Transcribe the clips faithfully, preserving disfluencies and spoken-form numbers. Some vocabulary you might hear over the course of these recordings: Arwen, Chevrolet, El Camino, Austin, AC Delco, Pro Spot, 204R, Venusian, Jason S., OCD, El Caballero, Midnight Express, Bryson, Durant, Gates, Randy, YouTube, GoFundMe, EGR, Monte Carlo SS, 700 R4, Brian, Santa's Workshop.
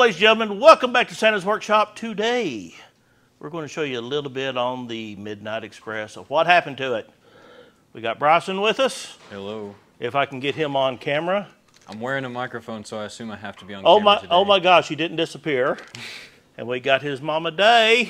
ladies and gentlemen, welcome back to Santa's Workshop. Today, we're going to show you a little bit on the Midnight Express of what happened to it. We got Bryson with us. Hello. If I can get him on camera. I'm wearing a microphone, so I assume I have to be on oh camera my, today. Oh my gosh, he didn't disappear. And we got his mama Day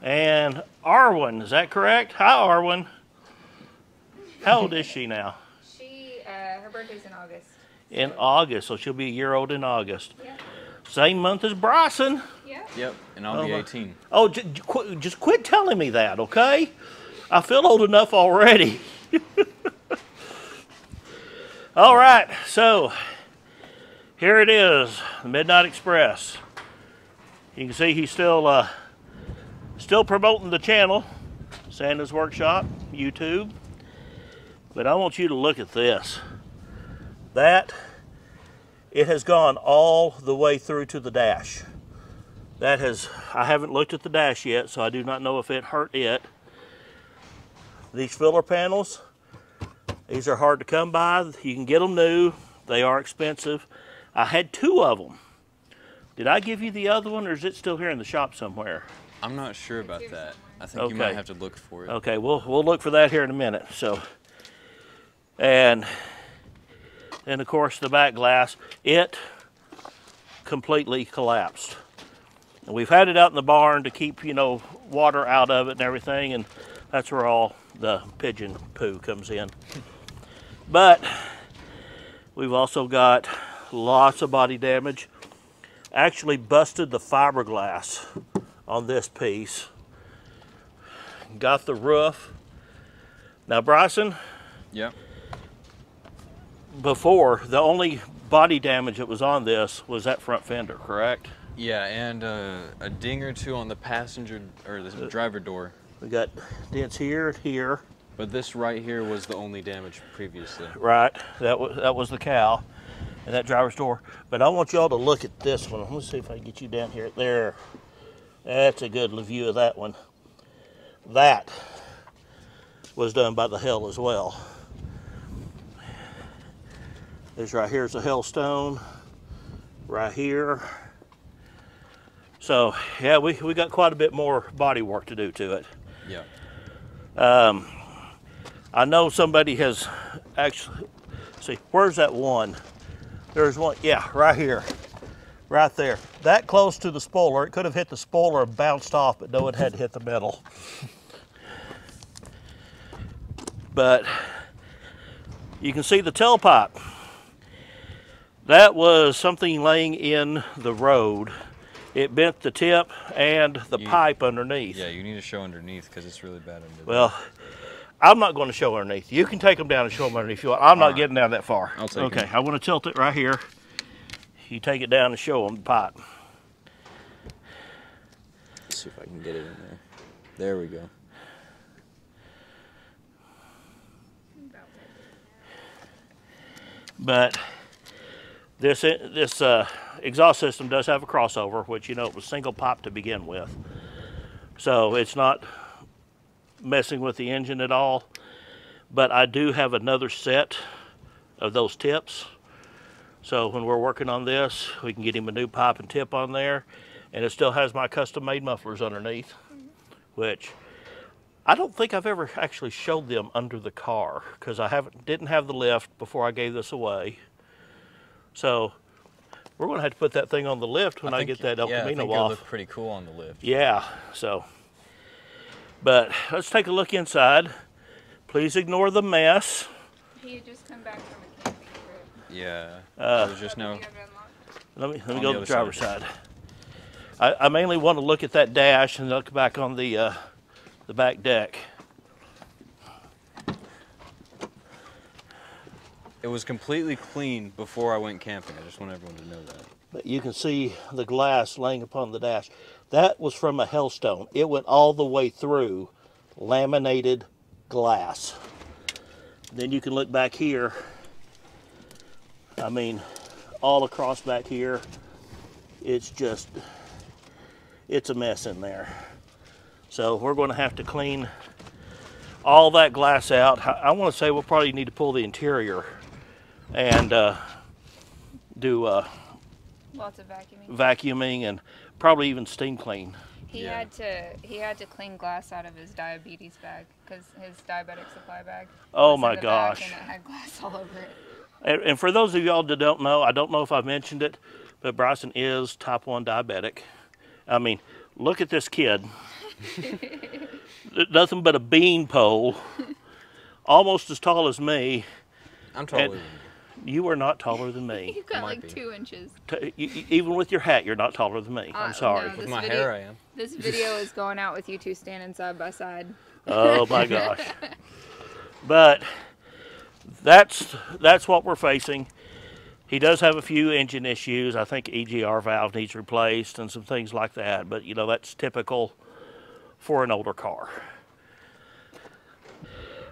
and Arwen, is that correct? Hi, Arwen. How old is she now? She, uh, her birthday's in August. In August, so she'll be a year old in August. Yep. Same month as Bryson. Yep. Yep, and I'll oh, be eighteen. Oh, j j qu just quit telling me that, okay? I feel old enough already. All right, so here it is, the Midnight Express. You can see he's still uh, still promoting the channel, Santa's Workshop, YouTube. But I want you to look at this. That, it has gone all the way through to the dash. That has, I haven't looked at the dash yet, so I do not know if it hurt it. These filler panels, these are hard to come by. You can get them new. They are expensive. I had two of them. Did I give you the other one, or is it still here in the shop somewhere? I'm not sure about that. I think okay. You might have to look for it. Okay, we'll, we'll look for that here in a minute. So, and... And of course the back glass, it completely collapsed. And we've had it out in the barn to keep, you know, water out of it and everything, and that's where all the pigeon poo comes in. But we've also got lots of body damage. Actually busted the fiberglass on this piece. Got the roof. Now Bryson. Yeah. Before, the only body damage that was on this was that front fender, correct? Yeah, and uh, a ding or two on the passenger or the driver door. We got dents here and here. But this right here was the only damage previously. Right, that was that was the cow and that driver's door. But I want y'all to look at this one. Let me see if I can get you down here. There, that's a good view of that one. That was done by the hail as well. This right here is a hailstone, right here. So yeah, we, we got quite a bit more body work to do to it. Yeah. Um, I know somebody has actually, see, where's that one? There's one, yeah, right here, right there. That close to the spoiler, it could have hit the spoiler and bounced off, but no, it had hit the metal. But you can see the tailpipe. That was something laying in the road. It bent the tip and the you, pipe underneath. Yeah, you need to show underneath because it's really bad underneath. Well, I'm not going to show underneath. You can take them down and show them underneath if you want. I'm All not right. getting down that far. I'll take okay, it. I want to tilt it right here. You take it down and show them the pipe. Let's see if I can get it in there. There we go. But... This, this uh, exhaust system does have a crossover, which, you know, it was single pipe to begin with. So it's not messing with the engine at all. But I do have another set of those tips. So when we're working on this, we can get him a new pipe and tip on there. And it still has my custom-made mufflers underneath, which I don't think I've ever actually showed them under the car because I haven't, didn't have the lift before I gave this away. So we're going to have to put that thing on the lift when I, think, I get that El Camino off. Yeah, I think it'll look pretty cool on the lift. Yeah, so. But let's take a look inside. Please ignore the mess. He had just come back from a camping trip. Yeah, uh, was just now. Let me, let me go to the driver's side. I, I mainly want to look at that dash and look back on the, uh, the back deck. It was completely clean before I went camping. I just want everyone to know that. But you can see the glass laying upon the dash. That was from a hailstone. It went all the way through laminated glass. Then you can look back here. I mean, all across back here. It's just, it's a mess in there. So we're going to have to clean all that glass out. I, I want to say we'll probably need to pull the interior and uh, do uh, Lots of vacuuming. Vacuuming and probably even steam clean. He yeah. had to he had to clean glass out of his diabetes bag because his diabetic supply bag. Oh my gosh! And it had glass all over it. And, and for those of y'all that don't know, I don't know if I've mentioned it, but Bryson is type one diabetic. I mean, look at this kid. Nothing but a bean pole, almost as tall as me. I'm taller than you. You are not taller than me. You've got like be. two inches. T you, you, even with your hat, you're not taller than me. Uh, I'm sorry. No, with my video, hair, I am. This video is going out with you two standing side by side. Oh my gosh! But that's that's what we're facing. He does have a few engine issues. I think E G R valve needs replaced and some things like that. But you know that's typical for an older car.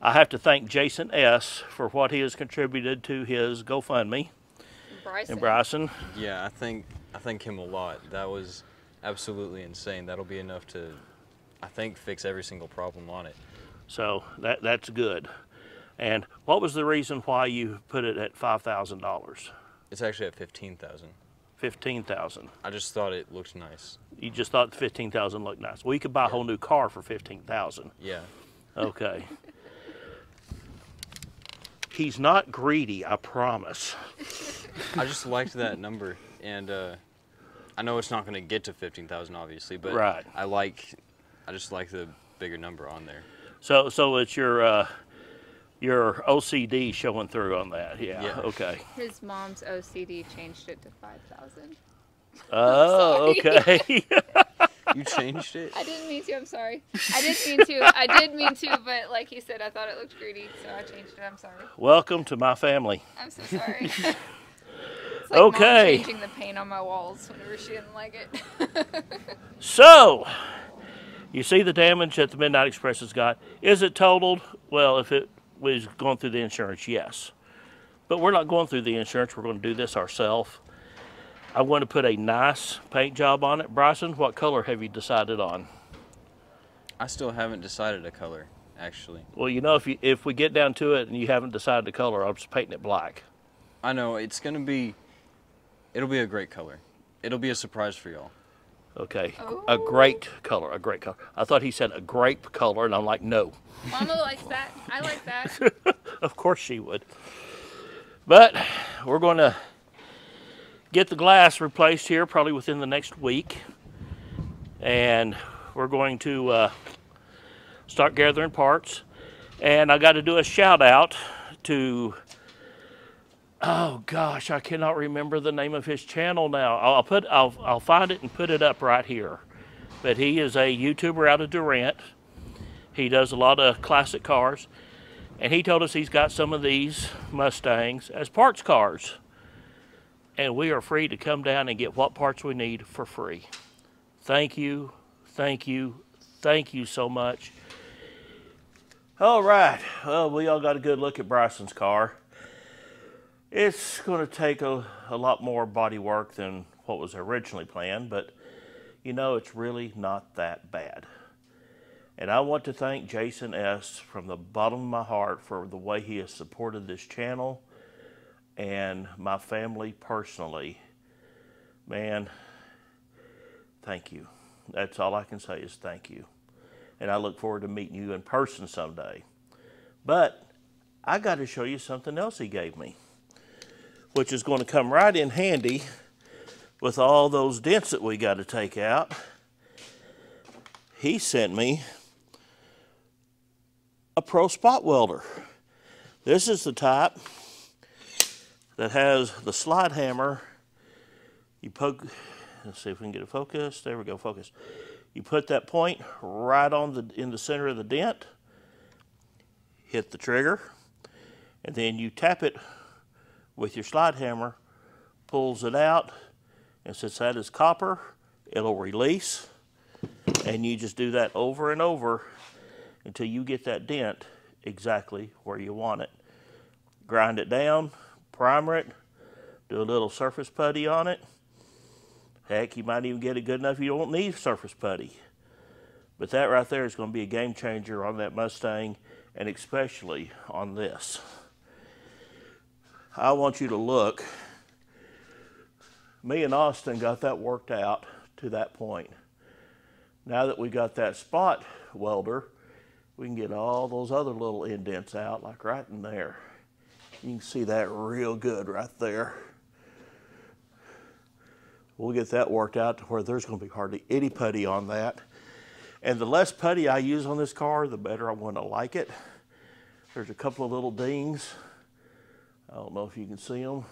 I have to thank Jason S. for what he has contributed to his GoFundMe. Bryson. And Bryson. Yeah, I think I thank him a lot. That was absolutely insane. That'll be enough to, I think, fix every single problem on it. So that that's good. And what was the reason why you put it at five thousand dollars? It's actually at fifteen thousand dollars. fifteen thousand dollars. I just thought it looked nice. You just thought the fifteen thousand dollars looked nice. Well, you could buy a whole new car for fifteen thousand dollars. Yeah. Okay. He's not greedy, I promise. I just liked that number, and uh, I know it's not going to get to fifteen thousand, obviously, but right. I like, I just like the bigger number on there. So, so it's your uh, your O C D showing through on that, yeah. yeah. Okay. His mom's O C D changed it to five thousand. Oh, okay. You changed it? I didn't mean to, I'm sorry. I didn't mean to, I did mean to, but like he said, I thought it looked greedy, so I changed it, I'm sorry. Welcome to my family. I'm so sorry. It's like okay. Mom changing the paint on my walls whenever she didn't like it. So, you see the damage that the Midnight Express has got. Is it totaled? Well, if it was going through the insurance, yes. But we're not going through the insurance, we're going to do this ourselves. I want to put a nice paint job on it. Bryson, what color have you decided on? I still haven't decided a color, actually. Well, you know, if you, if we get down to it and you haven't decided the color, I'm just painting it black. I know. It's going to be, it'll be a great color. It'll be a surprise for y'all. Okay. Oh. A great color, a great color. I thought he said a grape color, and I'm like, no. Mama likes that. I like that. Of course she would. But we're going to get the glass replaced here probably within the next week, and we're going to uh, start gathering parts. And I got to do a shout out to, oh gosh, I cannot remember the name of his channel now. I'll put I'll, I'll find it and put it up right here, but he is a YouTuber out of Durant. He does a lot of classic cars, and he told us he's got some of these Mustangs as parts cars. And we are free to come down and get what parts we need for free. Thank you, thank you, thank you so much. All right, well, we all got a good look at Bryson's car. It's going to take a, a lot more body work than what was originally planned, but you know, it's really not that bad. And I want to thank Jason S. from the bottom of my heart for the way he has supported this channel and my family personally. Man, thank you. That's all I can say is thank you. And I look forward to meeting you in person someday. But I got to show you something else he gave me, which is going to come right in handy with all those dents that we got to take out. He sent me a Pro Spot welder. This is the type that has the slide hammer. You poke, let's see if we can get it focused. There we go, focus. You put that point right on the, in the center of the dent, hit the trigger, and then you tap it with your slide hammer, pulls it out, and since that is copper, it'll release, and you just do that over and over until you get that dent exactly where you want it. Grind it down, primer it, do a little surface putty on it. Heck, you might even get it good enough you don't need surface putty. But that right there is going to be a game changer on that Mustang, and especially on this. I want you to look. me and Austin got that worked out to that point. Now that we got that spot welder, we can get all those other little indents out, like right in there. You can see that real good right there. We'll get that worked out to where there's going to be hardly any putty on that. And the less putty I use on this car, the better I'm going to like it. There's a couple of little dings. I don't know if you can see them.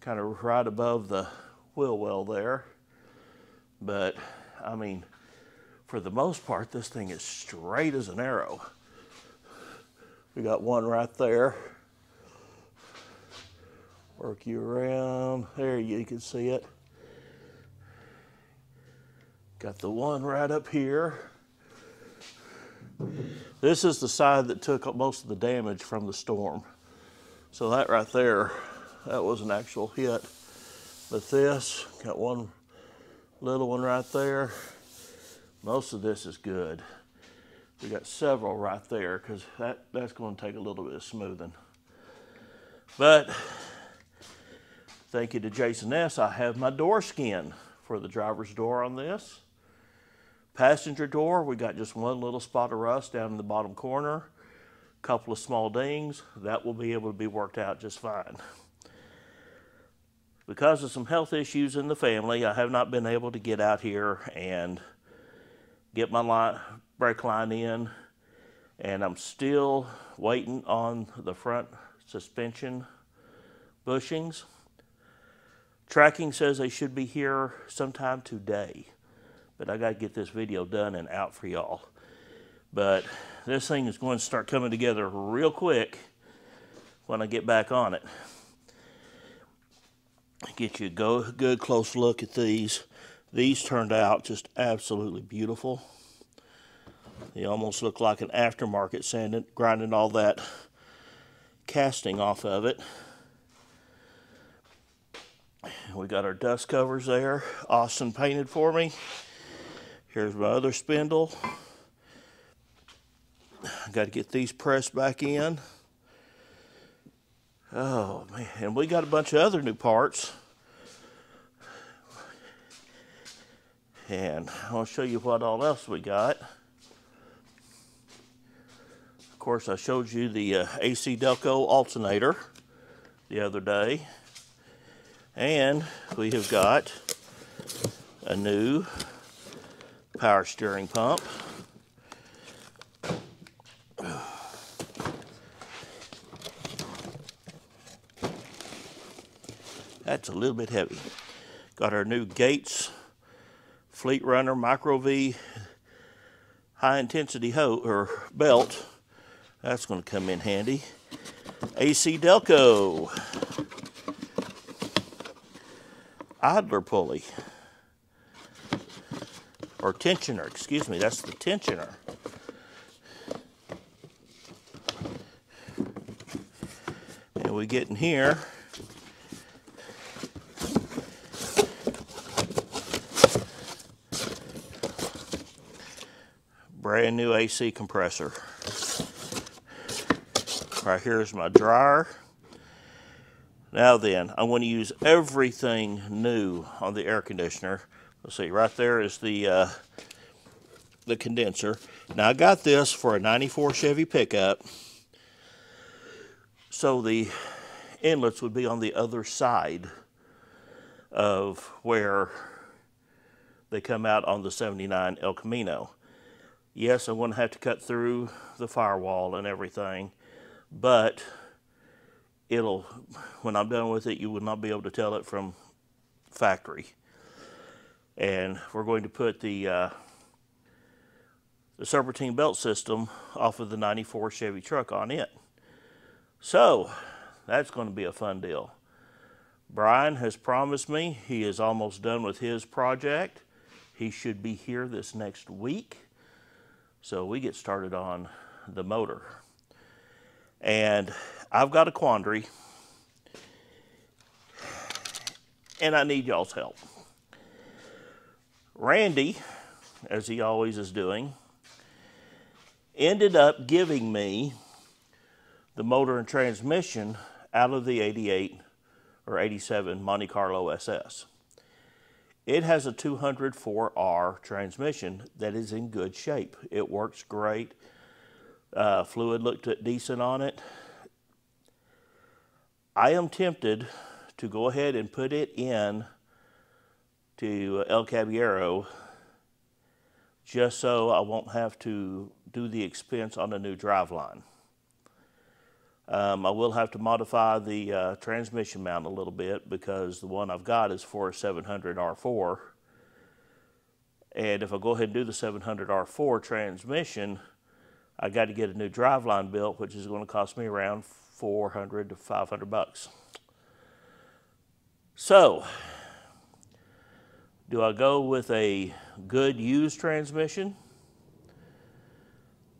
Kind of right above the wheel well there. But, I mean, for the most part, this thing is straight as an arrow. We got one right there. Work you around. There you can see it. Got the one right up here. This is the side that took up most of the damage from the storm. So that right there, that was an actual hit. But this, got one little one right there. Most of this is good. We got several right there because that, that's going to take a little bit of smoothing. But thank you to Jason S. I have my door skin for the driver's door on this. Passenger door, we got just one little spot of rust down in the bottom corner. A couple of small dings. That will be able to be worked out just fine. Because of some health issues in the family, I have not been able to get out here and get my line, brake line in, and I'm still waiting on the front suspension bushings. Tracking says they should be here sometime today, but I got to get this video done and out for y'all. But this thing is going to start coming together real quick when I get back on it. Get you a good close look at these. These turned out just absolutely beautiful. They almost look like an aftermarket sanding, grinding all that casting off of it. We got our dust covers there. Austin painted for me. Here's my other spindle. I got to get these pressed back in. Oh man, and we got a bunch of other new parts. And I'll show you what all else we got. Of course, I showed you the uh, A C Delco alternator the other day. And we have got a new power steering pump. That's a little bit heavy. Got our new Gates Fleet Runner Micro V high intensity hoe or belt. That's going to come in handy. A C Delco idler pulley or tensioner, excuse me, that's the tensioner. And we get in here, brand new A C compressor. Right here is my dryer. Now then, I want to use everything new on the air conditioner. Let's see, right there is the uh, the condenser. Now I got this for a ninety-four Chevy pickup, so the inlets would be on the other side of where they come out on the seventy-nine El Camino. Yes, I'm going to have to cut through the firewall and everything, but it'll, when I'm done with it, you will not be able to tell it from factory. And we're going to put the, uh, the serpentine belt system off of the ninety-four Chevy truck on it. So that's going to be a fun deal. Brian has promised me he is almost done with his project. He should be here this next week. So we get started on the motor. And I've got a quandary, and I need y'all's help. Randy, as he always is doing, ended up giving me the motor and transmission out of the eighty-eight or eighty-seven Monte Carlo S S. It has a two hundred four R transmission that is in good shape. It works great. Uh, fluid looked decent on it. I am tempted to go ahead and put it in to El Caballero just so I won't have to do the expense on a new driveline. Um, I will have to modify the uh, transmission mount a little bit because the one I've got is for a seven hundred R four. And if I go ahead and do the seven hundred R four transmission, I got to get a new driveline built, which is going to cost me around four hundred to five hundred bucks. So, do I go with a good used transmission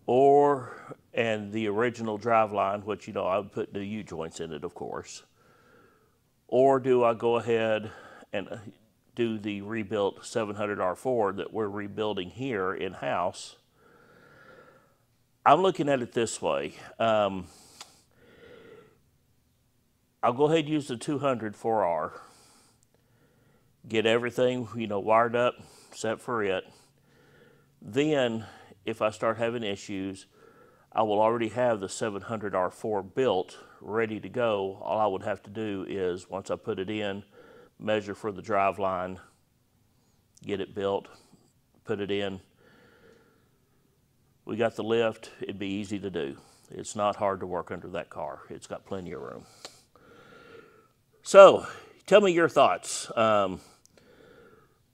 or and the original driveline, which, you know, I would put the U-joints in it, of course, or do I go ahead and do the rebuilt seven hundred R four that we're rebuilding here in-house? I'm looking at it this way. Um, I'll go ahead and use the two hundred four R, get everything, you know, wired up, set for it. Then, if I start having issues, I will already have the seven hundred R four built, ready to go. All I would have to do is, once I put it in, measure for the driveline, get it built, put it in. We got the lift, it'd be easy to do. It's not hard to work under that car. It's got plenty of room. So, tell me your thoughts. Um,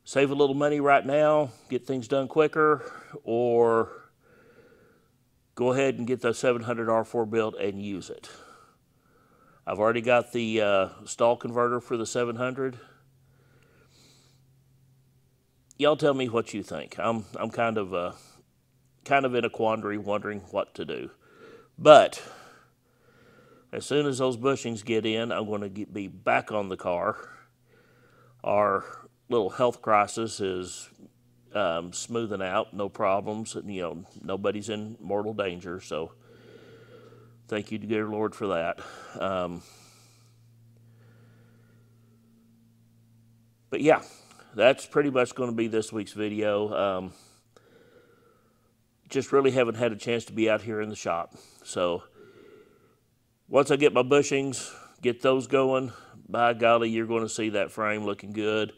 save a little money right now, get things done quicker, or go ahead and get the seven hundred R four built and use it. I've already got the uh, stall converter for the seven hundred. Y'all tell me what you think. I'm I'm kind of uh, kind of in a quandary, wondering what to do. But as soon as those bushings get in, I'm going to get, be back on the car. Our little health crisis is Um, smoothing out, no problems, and, you know, nobody's in mortal danger, so thank you to dear Lord for that. Um, but yeah, that's pretty much going to be this week's video. Um, just really haven't had a chance to be out here in the shop, so once I get my bushings, get those going, by golly, you're going to see that frame looking good.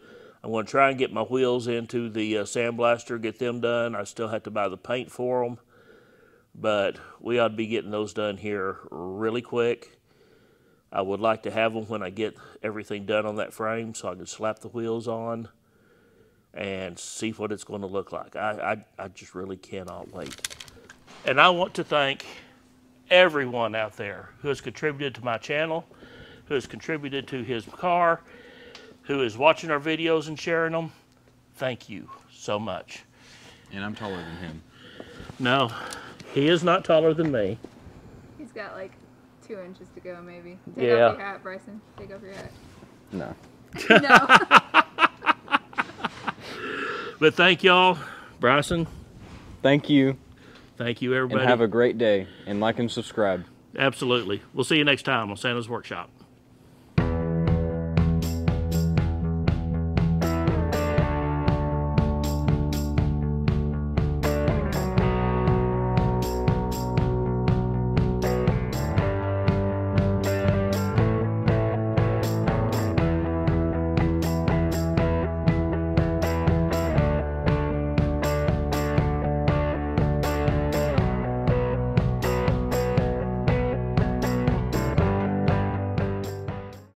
I'm going to try and get my wheels into the uh, sandblaster, get them done. I still have to buy the paint for them, but we ought to be getting those done here really quick. I would like to have them when I get everything done on that frame so I can slap the wheels on and see what it's going to look like. I, I, I just really cannot wait. And I want to thank everyone out there who has contributed to my channel, who has contributed to his car, who is watching our videos and sharing them. Thank you so much. And I'm taller than him. No, he is not taller than me. He's got like two inches to go, maybe. Take yeah. off your hat, Bryson. Take off your hat. No. No. But thank y'all, Bryson. Thank you. Thank you, everybody. And have a great day. And like and subscribe. Absolutely. We'll see you next time on Santa's Workshop.